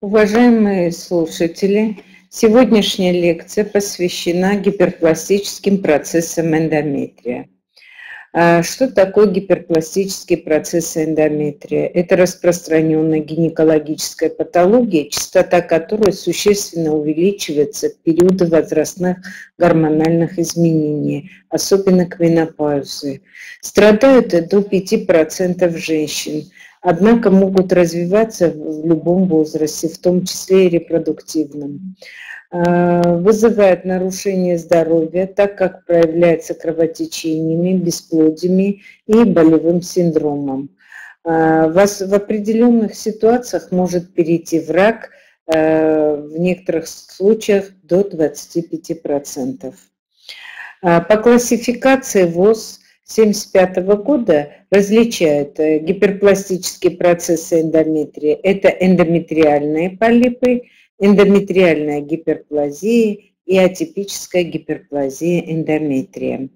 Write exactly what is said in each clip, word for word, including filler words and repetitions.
Уважаемые слушатели, сегодняшняя лекция посвящена гиперпластическим процессам эндометрия. Что такое гиперпластические процессы эндометрия? Это распространенная гинекологическая патология, частота которой существенно увеличивается в периоды возрастных гормональных изменений, особенно к менопаузе. Страдают до пяти процентов женщин, однако могут развиваться в любом возрасте, в том числе и репродуктивном. Вызывает нарушение здоровья, так как проявляется кровотечениями, бесплодиями и болевым синдромом. В определенных ситуациях может перейти в рак, в некоторых случаях до двадцати пяти процентов. По классификации ВОЗ тысяча девятьсот семьдесят пятого года различают гиперпластические процессы эндометрия. Это эндометриальные полипы, эндометриальная гиперплазия и атипическая гиперплазия эндометрия.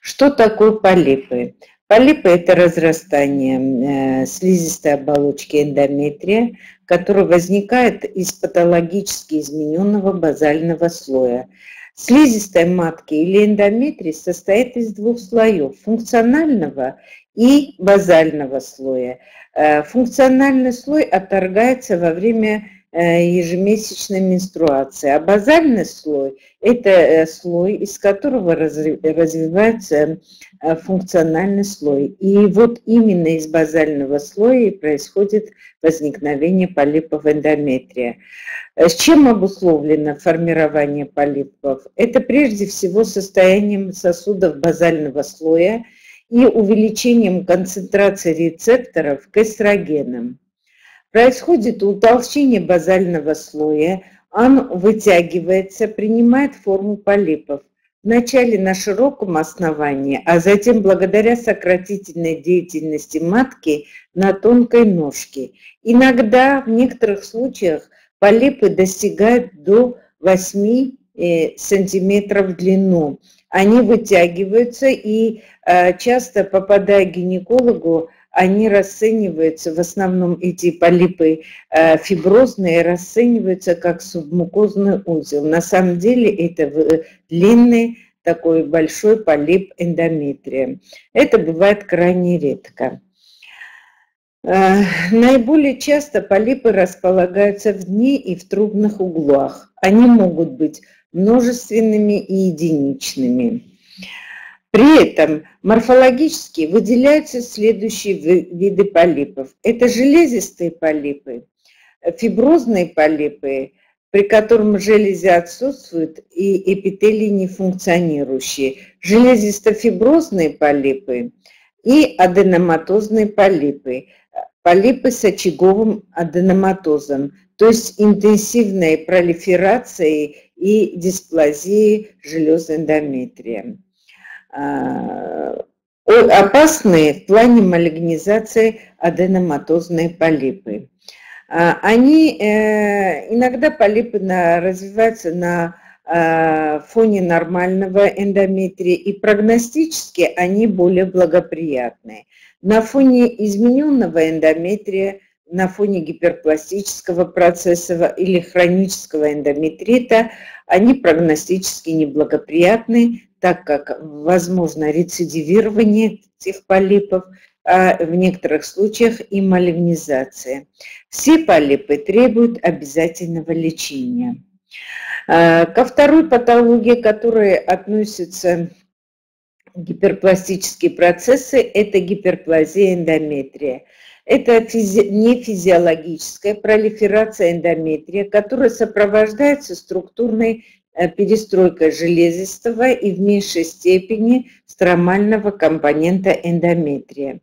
Что такое полипы? Полипы – это разрастание слизистой оболочки эндометрия, которое возникает из патологически измененного базального слоя. Слизистая матки или эндометрия состоит из двух слоев – функционального и базального слоя. Функциональный слой отторгается во время ежемесячной менструации, а базальный слой – это слой, из которого развивается функциональный слой. И вот именно из базального слоя и происходит возникновение полипов эндометрия. С чем обусловлено формирование полипов? Это прежде всего состоянием сосудов базального слоя и увеличением концентрации рецепторов к эстрогенам. Происходит утолщение базального слоя, он вытягивается, принимает форму полипов. Вначале на широком основании, а затем благодаря сократительной деятельности матки на тонкой ножке. Иногда, в некоторых случаях, полипы достигают до восьми сантиметров в длину. Они вытягиваются и часто, попадая к гинекологу, они расцениваются, в основном эти полипы фиброзные, расцениваются как субмукозный узел. На самом деле это длинный такой большой полип эндометрия. Это бывает крайне редко. Наиболее часто полипы располагаются в дне и в трубных углах. Они могут быть множественными и единичными. При этом морфологически выделяются следующие виды полипов. Это железистые полипы, фиброзные полипы, при котором железы отсутствуют и эпителий не функционирующие, железисто-фиброзные полипы и аденоматозные полипы, полипы с очаговым аденоматозом, то есть интенсивной пролиферацией и дисплазией желез эндометрия. Опасные в плане малигнизации аденоматозные полипы. Они, иногда полипы развиваются на фоне нормального эндометрия, и прогностически они более благоприятны. На фоне измененного эндометрия, на фоне гиперпластического процесса или хронического эндометрита они прогностически неблагоприятны, так как возможно рецидивирование этих полипов, а в некоторых случаях и малигнизация. Все полипы требуют обязательного лечения. Ко второй патологии, к которой относятся гиперпластические процессы, это гиперплазия эндометрия. Это физи... нефизиологическая пролиферация эндометрия, которая сопровождается структурной перестройкой железистого и в меньшей степени стромального компонента эндометрия.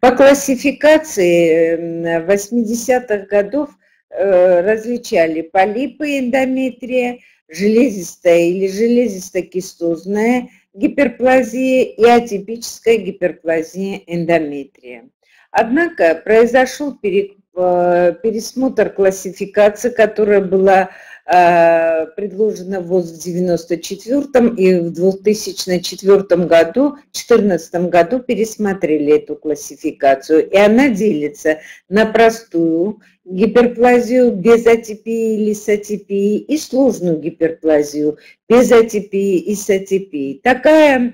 По классификации восьмидесятых годов различали полипы эндометрия, железистая или железисто-кистозная гиперплазия и атипическая гиперплазия эндометрия. Однако произошел пересмотр классификации, которая была предложена ВОЗ в девяносто четвёртом и в две тысячи четвёртом году, две тысячи четырнадцатом году пересмотрели эту классификацию. И она делится на простую гиперплазию без атипии или с атипией и сложную гиперплазию без атипии и с атипией. Такая,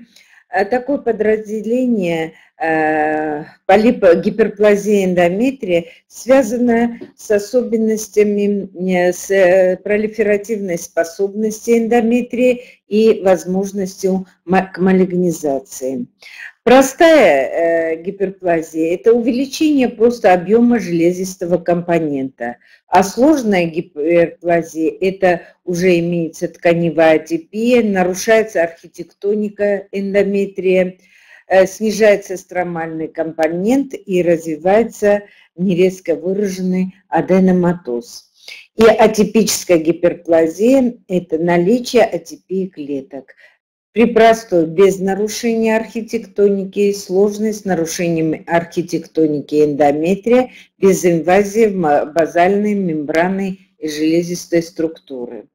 такое подразделение полипа гиперплазия эндометрия связана с особенностями, с пролиферативной способностью эндометрии и возможностью к малигнизации. Простая гиперплазия – это увеличение просто объема железистого компонента, а сложная гиперплазия – это уже имеется тканевая атипия, нарушается архитектоника эндометрия, снижается стромальный компонент и развивается нерезко выраженный аденоматоз. И атипическая гиперплазия – это наличие атипии клеток. При простой без нарушения архитектоники, сложной с нарушением архитектоники эндометрия, без инвазии в базальной мембраны и железистой структуры.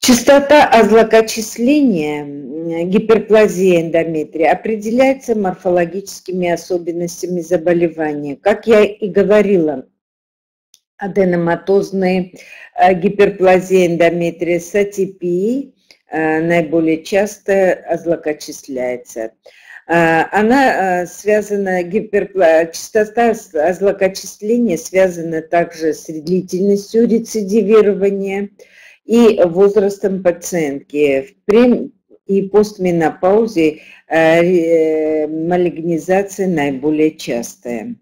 Частота озлокачествления гиперплазии эндометрия определяется морфологическими особенностями заболевания. Как я и говорила, аденоматозная гиперплазия эндометрия с атипией наиболее часто озлокачествляется. Она связана, гиперпла... частота озлокачествления связана также с длительностью рецидивирования и возрастом пациентки. В прем... и постменопаузе малигнизация наиболее частая.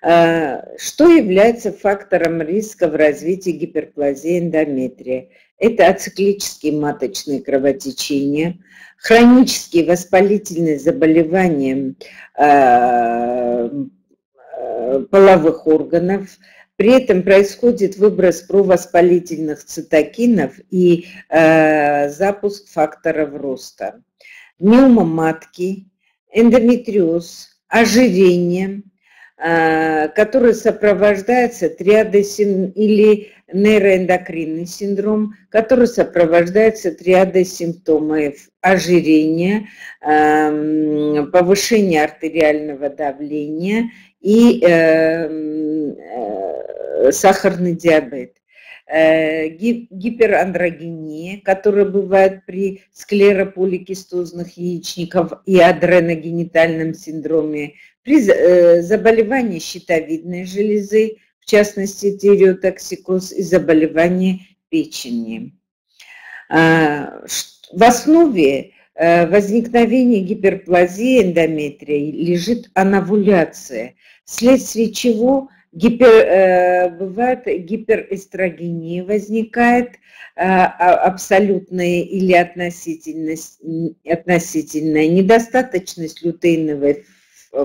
Что является фактором риска в развитии гиперплазии эндометрия? Это ациклические маточные кровотечения, хронические воспалительные заболевания половых органов. При этом происходит выброс провоспалительных цитокинов и э, запуск факторов роста. Миома матки, эндометриоз, ожирение, э, которое сопровождается триадой син... или нейроэндокринный синдром, который сопровождается триадой симптомов ожирения, э, повышения артериального давления и э, э, сахарный диабет, э, гиперандрогения, которая бывает при склерополикистозных яичников и адреногенитальном синдроме, при э, заболевании щитовидной железы, в частности тиреотоксикоз, и заболевании печени. Э, в основе э, возникновения гиперплазии эндометрии лежит ановуляция, вследствие чего гипер, э, бывает гиперэстрогения возникает э, абсолютная или относительность, относительная недостаточность лютеиновой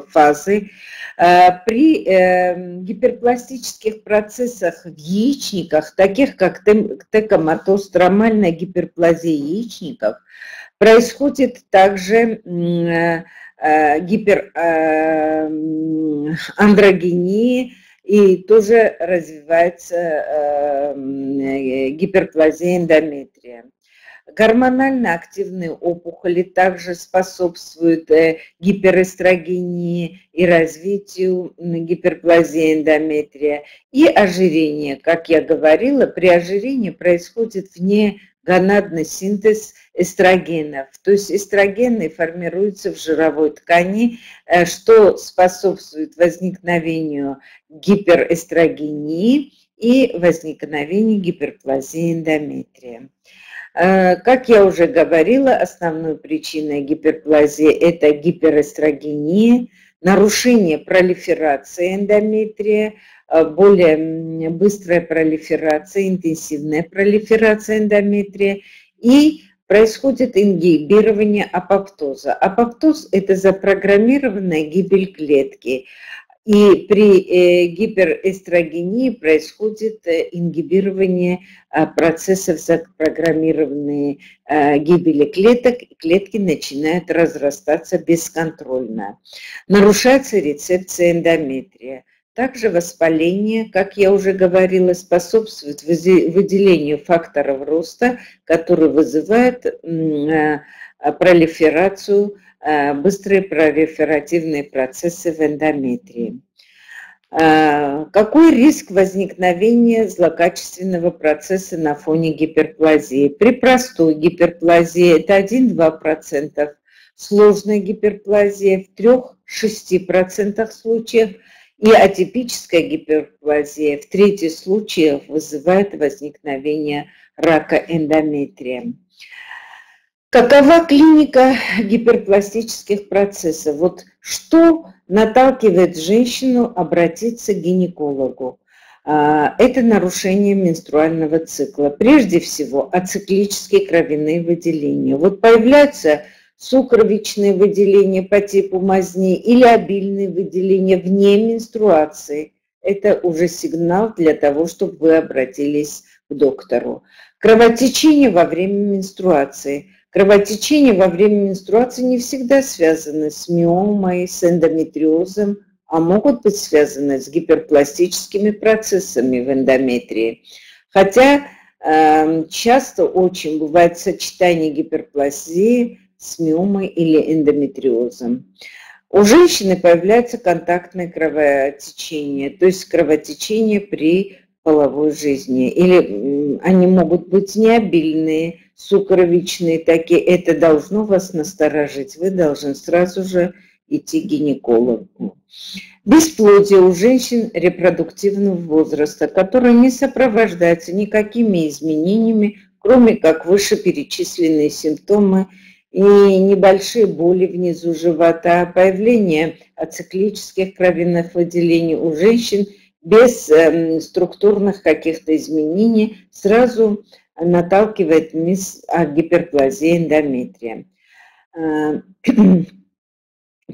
фазы. Э, при э, гиперпластических процессах в яичниках, таких как текоматостромальная гиперплазия яичников, происходит также э, гиперандрогении и тоже развивается гиперплазия эндометрия. Гормонально активные опухоли также способствуют гиперэстрогении и развитию гиперплазии эндометрия. И ожирение, как я говорила, при ожирении происходит вне гонадный синтез эстрогенов, то есть эстрогены формируются в жировой ткани, что способствует возникновению гиперэстрогении и возникновению гиперплазии эндометрия. Как я уже говорила, основной причиной гиперплазии это гиперэстрогения, нарушение пролиферации эндометрия, более быстрая пролиферация, интенсивная пролиферация эндометрия, и происходит ингибирование апоптоза. Апоптоз – это запрограммированная гибель клетки, и при гиперэстрогении происходит ингибирование процессов запрограммированной гибели клеток, и клетки начинают разрастаться бесконтрольно. Нарушается рецепция эндометрия. Также воспаление, как я уже говорила, способствует выделению факторов роста, которые вызывают пролиферацию, быстрые пролиферативные процессы в эндометрии. Какой риск возникновения злокачественного процесса на фоне гиперплазии? При простой гиперплазии это один-два процента, сложной гиперплазии в трёх-шести процентах случаев и атипическая гиперплазия в трети случаев вызывает возникновение рака эндометрия. Какова клиника гиперпластических процессов? Вот что наталкивает женщину обратиться к гинекологу? Это нарушение менструального цикла. Прежде всего, ациклические кровяные выделения. Вот появляются сукровичные выделения по типу мазни или обильные выделения вне менструации. Это уже сигнал для того, чтобы вы обратились к доктору. Кровотечение во время менструации. Кровотечение во время менструации не всегда связаны с миомой, с эндометриозом, а могут быть связаны с гиперпластическими процессами в эндометрии. Хотя э, часто очень бывает сочетание гиперплазии с миомой или эндометриозом. У женщины появляется контактное кровотечение, то есть кровотечение при половой жизни. Или э, они могут быть необильные, сукровичные такие, это должно вас насторожить. Вы должны сразу же идти к гинекологу. Бесплодие у женщин репродуктивного возраста, которое не сопровождается никакими изменениями, кроме как вышеперечисленные симптомы и небольшие боли внизу живота, появление ациклических кровяных выделений у женщин без структурных каких-то изменений сразу наталкивает на гиперплазию эндометрия.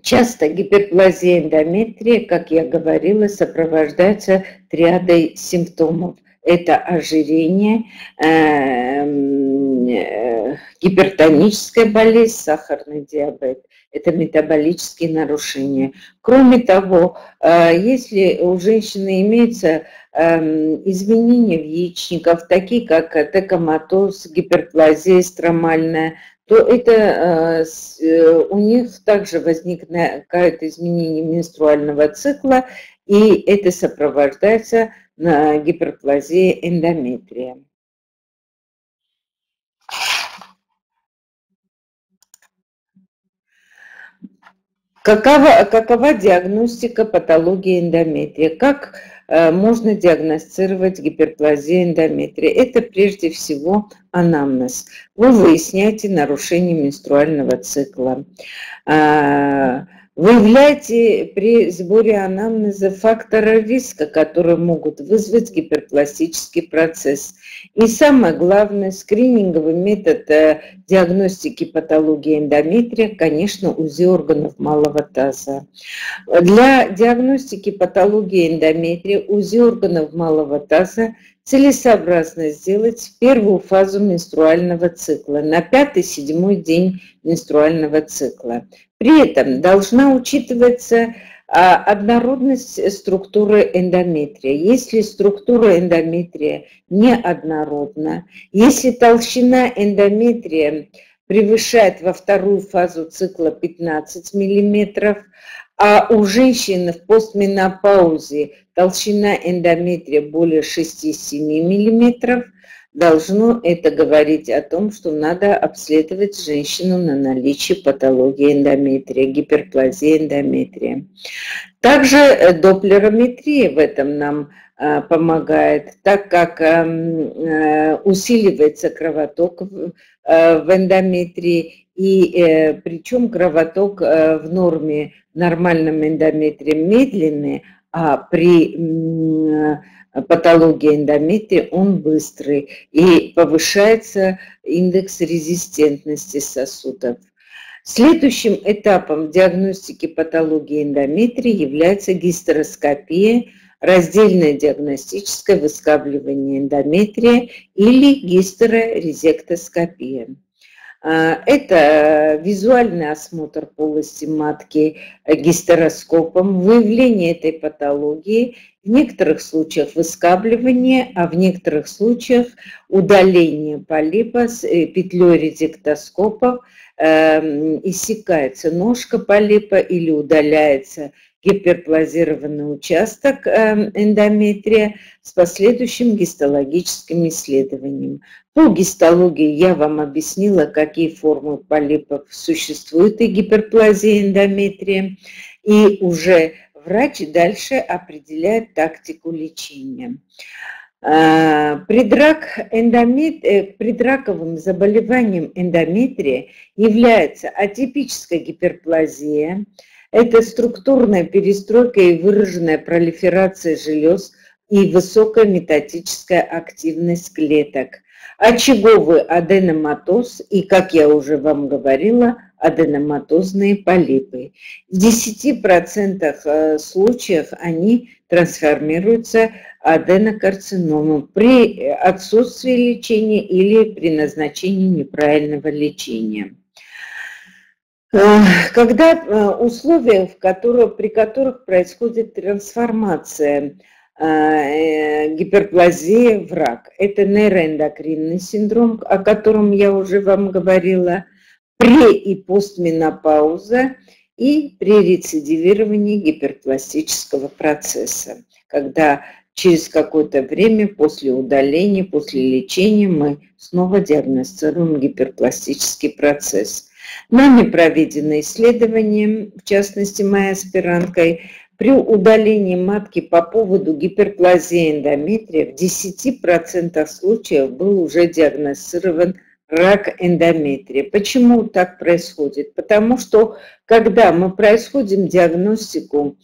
Часто гиперплазия эндометрия, как я говорила, сопровождается триадой симптомов. Это ожирение, гипертоническая болезнь, сахарный диабет. Это метаболические нарушения. Кроме того, если у женщины имеются изменения в яичниках, такие как текоматоз, гиперплазия эстромальная, то это у них также возникает изменение менструального цикла, и это сопровождается гиперплазией эндометрия. Какова, какова диагностика патологии эндометрия? Как э, можно диагностировать гиперплазию эндометрия? Это прежде всего анамнез. Вы выясняете нарушение менструального цикла. Э, выявляете при сборе анамнеза факторы риска, которые могут вызвать гиперпластический процесс. И самое главное, скрининговый метод диагностики патологии эндометрия, конечно, УЗИ органов малого таза. Для диагностики патологии эндометрия УЗИ органов малого таза целесообразно сделать первую фазу менструального цикла на пятый-седьмой день менструального цикла. При этом должна учитываться однородность структуры эндометрия. Если структура эндометрия неоднородна, если толщина эндометрия превышает во вторую фазу цикла пятнадцать миллиметров, а у женщин в постменопаузе толщина эндометрия более шести-семи миллиметров, должно это говорить о том, что надо обследовать женщину на наличие патологии эндометрия, гиперплазии эндометрия. Также доплерометрия в этом нам помогает, так как усиливается кровоток в эндометрии, и причем кровоток в норме, в нормальном эндометрии медленный, а при патологии эндометрия он быстрый, и повышается индекс резистентности сосудов. Следующим этапом диагностики патологии эндометрии является гистероскопия, раздельное диагностическое выскабливание эндометрия или гистерорезектоскопия. Это визуальный осмотр полости матки гистероскопом, выявление этой патологии, в некоторых случаях выскабливание, а в некоторых случаях удаление полипа с петлей резектоскопа, э, иссякается ножка полипа или удаляется гиперплазированный участок эндометрия с последующим гистологическим исследованием. По гистологии я вам объяснила, какие формы полипов существуют и гиперплазии эндометрия, и уже врач дальше определяет тактику лечения. Предрак эндомет... Предраковым заболеванием эндометрия является атипическая гиперплазия. Это структурная перестройка и выраженная пролиферация желез и высокая метатическая активность клеток. Очаговый аденоматоз и, как я уже вам говорила, аденоматозные полипы. В десяти процентах случаев они трансформируются в аденокарциному при отсутствии лечения или при назначении неправильного лечения. Когда условия, в которых, при которых происходит трансформация гиперплазии в рак, это нейроэндокринный синдром, о котором я уже вам говорила, пре- и постменопауза и при рецидивировании гиперпластического процесса, когда через какое-то время после удаления, после лечения мы снова диагностируем гиперпластический процесс. Нами проведено исследование, в частности, моей аспиранткой, при удалении матки по поводу гиперплазии эндометрия в десяти процентах случаев был уже диагностирован рак эндометрия. Почему так происходит? Потому что, когда мы происходим диагностику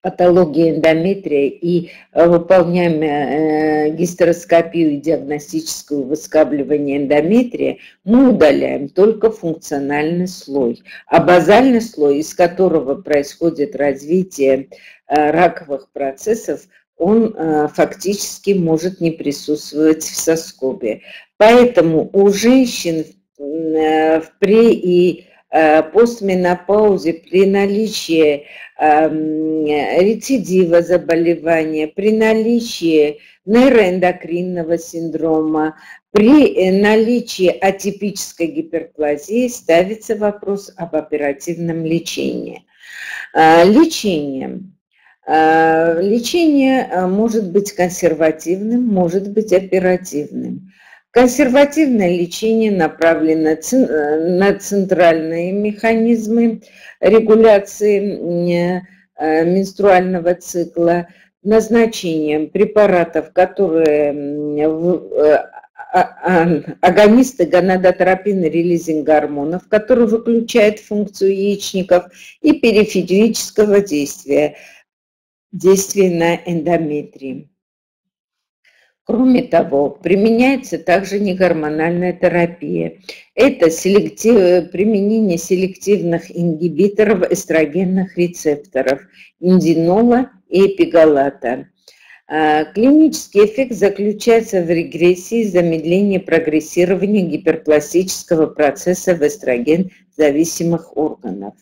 патологии эндометрия и выполняем гистероскопию и диагностическое выскабливание эндометрия, мы удаляем только функциональный слой. А базальный слой, из которого происходит развитие раковых процессов, он фактически может не присутствовать в соскобе. Поэтому у женщин в пре- и постменопаузе при наличии рецидива заболевания, при наличии нейроэндокринного синдрома, при наличии атипической гиперплазии ставится вопрос об оперативном лечении. Лечение. Лечение может быть консервативным, может быть оперативным. Консервативное лечение направлено на центральные механизмы регуляции менструального цикла, назначением препаратов, которые агонисты гонадотропин-релизинг-гормонов, которые выключают функцию яичников, и периферического действия, действия на эндометрии. Кроме того, применяется также негормональная терапия. Это селектив, применение селективных ингибиторов эстрогенных рецепторов, индинола и эпигалата. Клинический эффект заключается в регрессии, замедлении прогрессирования гиперпластического процесса в эстроген-зависимых органов.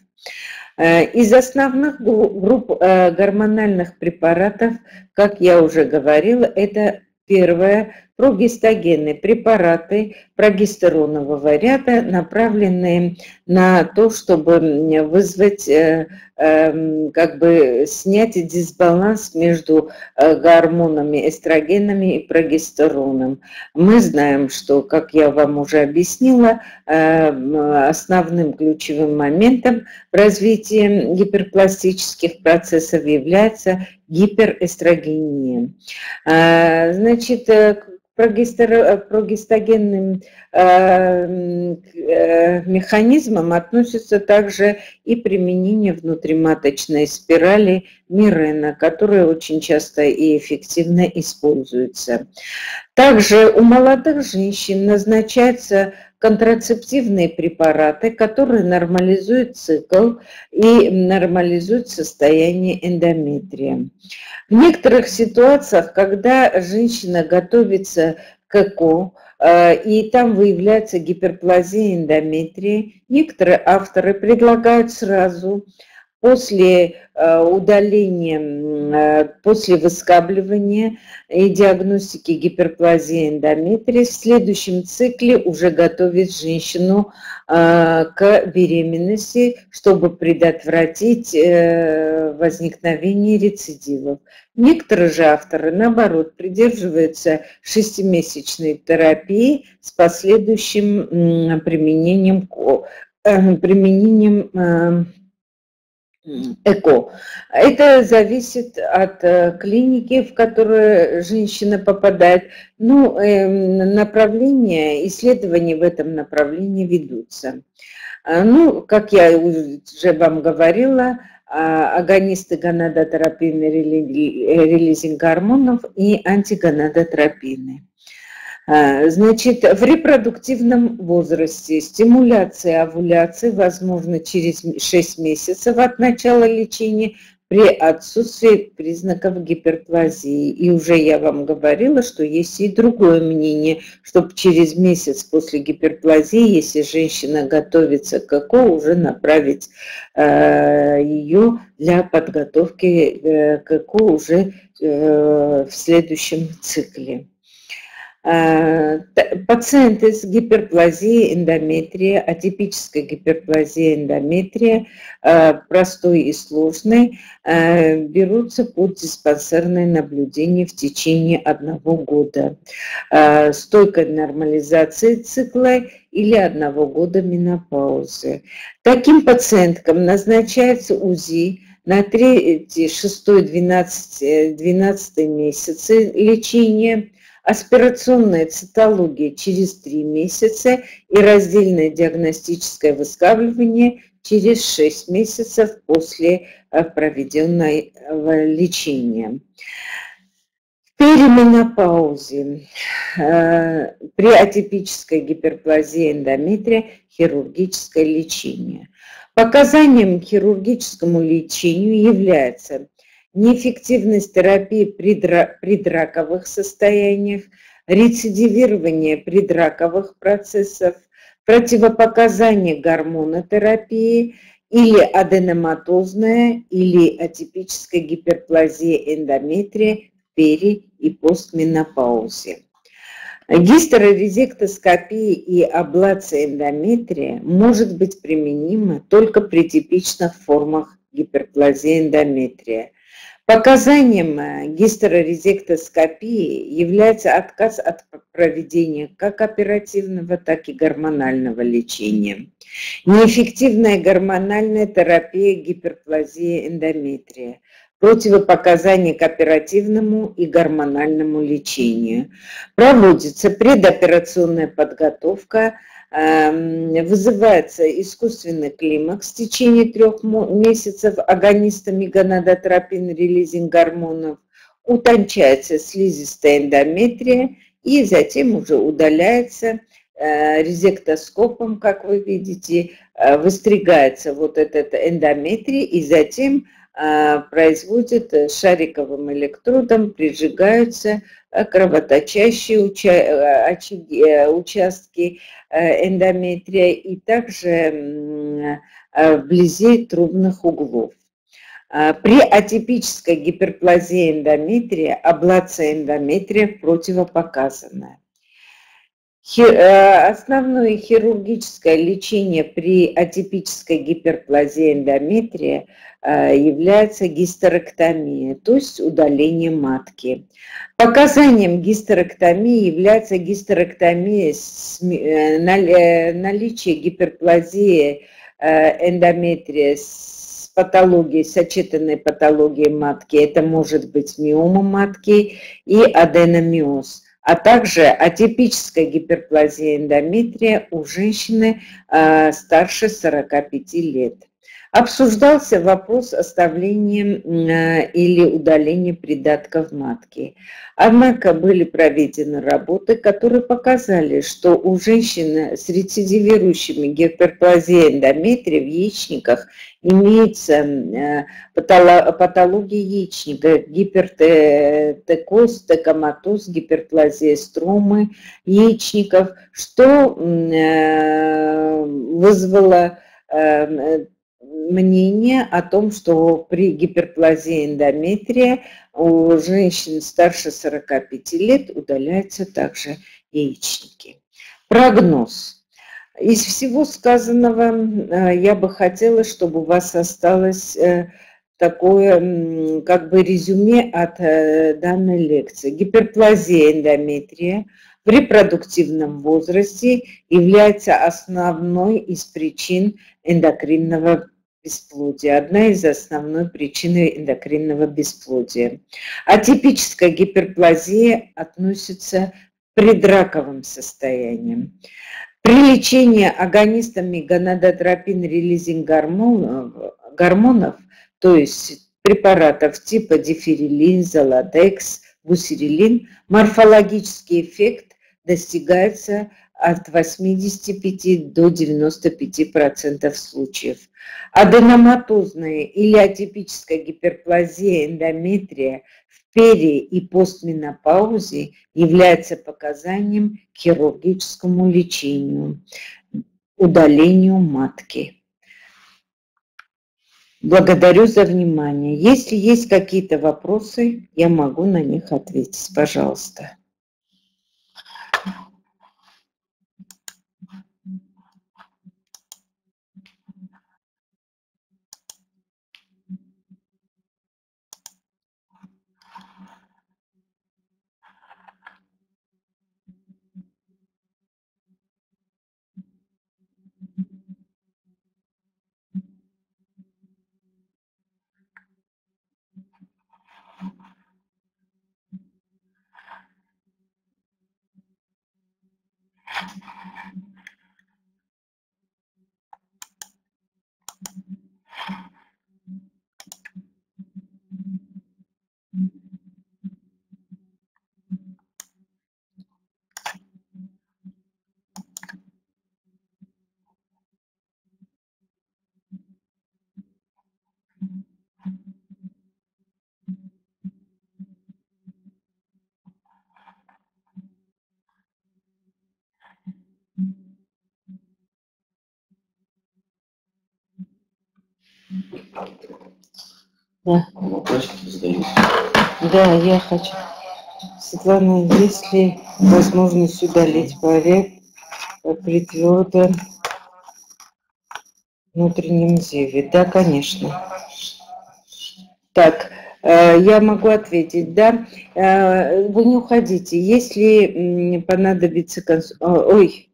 Из основных групп гормональных препаратов, как я уже говорила, это первое – прогестогенные препараты прогестеронового ряда, направленные на то, чтобы вызвать, как бы снять дисбаланс между гормонами, эстрогенами и прогестероном. Мы знаем, что, как я вам уже объяснила, основным ключевым моментом в развитии гиперпластических процессов является гиперэстрогения. Значит, к прогестогенным механизмам относится также и применение внутриматочной спирали Мирена, которая очень часто и эффективно используется. Также у молодых женщин назначается контрацептивные препараты, которые нормализуют цикл и нормализуют состояние эндометрия. В некоторых ситуациях, когда женщина готовится к к ЭКО, и там выявляется гиперплазия эндометрии. Некоторые авторы предлагают сразу после удаления, после выскабливания и диагностики гиперплазии эндометрии в следующем цикле уже готовить женщину к беременности, чтобы предотвратить возникновение рецидивов. Некоторые же авторы, наоборот, придерживаются шестимесячной терапии с последующим применением, применением ЭКО. Это зависит от клиники, в которую женщина попадает. Ну, направления, исследования в этом направлении ведутся. Ну, как я уже вам говорила, агонист гонадотропин-релизинг-гормонов и антигонадотропины. Значит, в репродуктивном возрасте стимуляция овуляции возможна через шесть месяцев от начала лечения при отсутствии признаков гиперплазии. И уже я вам говорила, что есть и другое мнение, что через месяц после гиперплазии, если женщина готовится к ЭКО, уже направить э, ее для подготовки э, к ЭКО уже э, в следующем цикле. Пациенты с гиперплазией эндометрия, атипической гиперплазией эндометрия, простой и сложной, берутся под диспансерное наблюдение в течение одного года. Стойкой нормализации цикла или одного года менопаузы. Таким пациенткам назначается УЗИ на третьем, шестом, двенадцатом месяце лечения, аспирационная цитология через три месяца и раздельное диагностическое выскабливание через шесть месяцев после проведенного лечения. В перименопаузе при атипической гиперплазии эндометрия хирургическое лечение. Показанием к хирургическому лечению является неэффективность терапии при предраковых состояниях, рецидивирование предраковых процессов, противопоказания гормонотерапии или аденоматозная или атипическая гиперплазия эндометрия в пери- и постменопаузе. Гистерорезектоскопия и аблация эндометрия может быть применима только при типичных формах гиперплазии эндометрия. Показанием гистерорезектоскопии является отказ от проведения как оперативного, так и гормонального лечения. Неэффективная гормональная терапия гиперплазии эндометрия. Противопоказания к оперативному и гормональному лечению. Проводится предоперационная подготовка, вызывается искусственный климакс в течение трех месяцев агонистами гонадотропин-релизинг-гормонов, утончается слизистая эндометрия и затем уже удаляется резектоскопом, как вы видите, выстригается вот этот эндометрий и затем производят шариковым электродом, прижигаются кровоточащие участки эндометрия и также вблизи трубных углов. При атипической гиперплазии эндометрия аблация эндометрия противопоказана. Основное хирургическое лечение при атипической гиперплазии эндометрия является гистерэктомия, то есть удаление матки. Показанием гистерэктомии является гистерэктомия с наличием гиперплазии эндометрия с патологией, сочетанной патологией матки. Это может быть миома матки и аденомиоз, а также атипическая гиперплазия эндометрия у женщины старше сорока пяти лет. Обсуждался вопрос оставления или удаления придатков матки. Однако были проведены работы, которые показали, что у женщин с рецидивирующими гиперплазией эндометрия в яичниках имеется патология яичника, гипертекоз, текоматоз, гиперплазия эстромы яичников, что вызвало мнение о том, что при гиперплазии эндометрия у женщин старше сорока пяти лет удаляются также яичники. Прогноз. Из всего сказанного я бы хотела, чтобы у вас осталось такое как бы резюме от данной лекции. Гиперплазия эндометрия в репродуктивном возрасте является основной из причин эндокринного бесплодия, одна из основной причин эндокринного бесплодия. Атипическая гиперплазия относится к предраковым состояниям. При лечении агонистами гонадотропин-релизинг-гормонов, гормонов, то есть препаратов типа диферилин, золотекс, бусерилин, морфологический эффект достигается от восьмидесяти пяти до девяноста пяти процентов случаев. Аденоматозная или атипическая гиперплазия эндометрия в пери- и постменопаузе является показанием к хирургическому лечению, удалению матки. Благодарю за внимание. Если есть какие-то вопросы, я могу на них ответить. Пожалуйста. Да. Да, я хочу. Светлана, есть ли возможность удалить порез при твердом внутреннем зеве? Да, конечно. Так, я могу ответить, да. Вы не уходите. Если понадобится конс... Ой.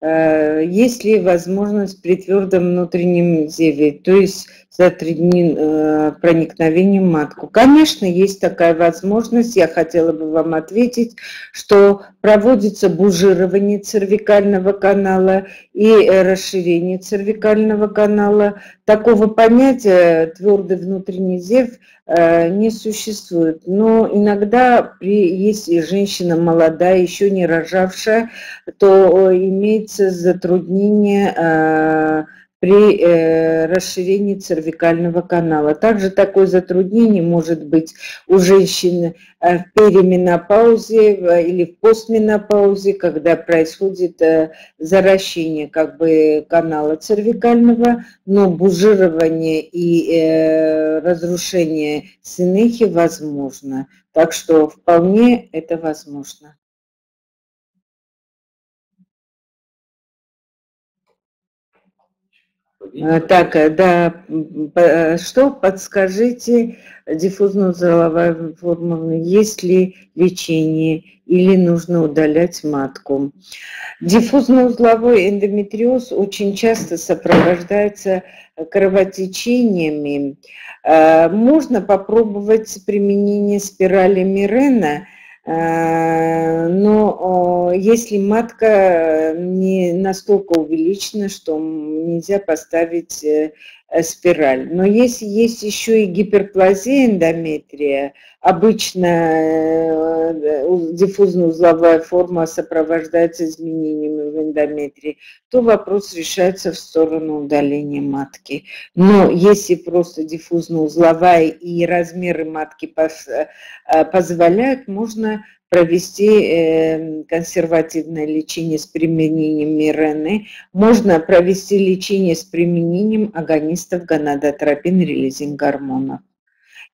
Есть ли возможность при твердом внутреннем зеве, то есть за три дня проникновения в матку? Конечно, есть такая возможность. Я хотела бы вам ответить, что проводится бужирование цервикального канала и расширение цервикального канала. Такого понятия твердый внутренний зев не существует. Но иногда, при, если женщина молодая, еще не рожавшая, то имеется затруднение э, при э, расширении цервикального канала. Также такое затруднение может быть у женщин в перименопаузе или в постменопаузе, когда происходит э, заращение как бы, канала цервикального, но бужирование и э, разрушение синехи возможно. Так что вполне это возможно. Так, да, что подскажите, диффузно-узловая форма, есть ли лечение или нужно удалять матку? Диффузно-узловой эндометриоз очень часто сопровождается кровотечениями. Можно попробовать применение спирали Мирена, но если матка не настолько увеличена, что нельзя поставить спираль. Но если есть еще и гиперплазия эндометрия, обычно диффузно-узловая форма сопровождается изменениями в эндометрии, то вопрос решается в сторону удаления матки. Но если просто диффузно-узловая и размеры матки позволяют, можно провести консервативное лечение с применением Мирены, можно провести лечение с применением агонистов гонадотропин-релизинг-гормонов.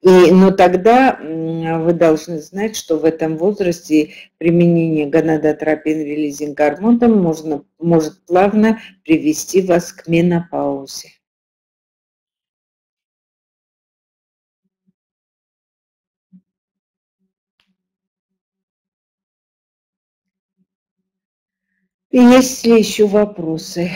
И, но тогда вы должны знать, что в этом возрасте применение гонадотропин-релизинг-гормона можно, может плавно привести вас к менопаузе. Есть ли еще вопросы?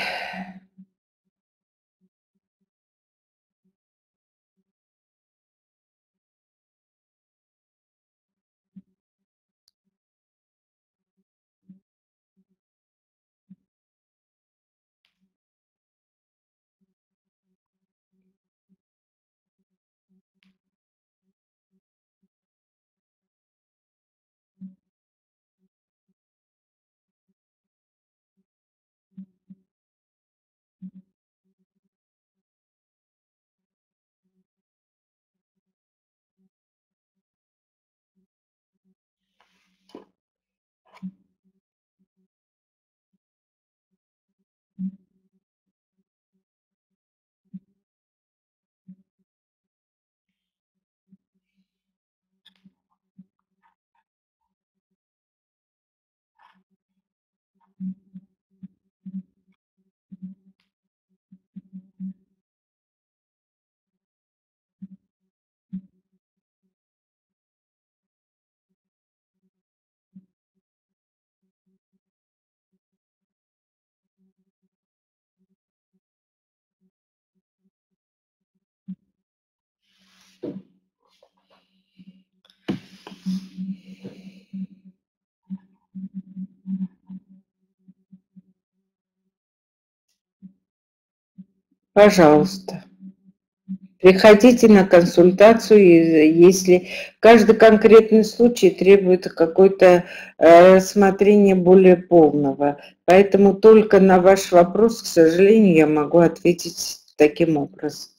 Пожалуйста, приходите на консультацию, если каждый конкретный случай требует какое-то рассмотрение более полного. Поэтому только на ваш вопрос, к сожалению, я могу ответить таким образом.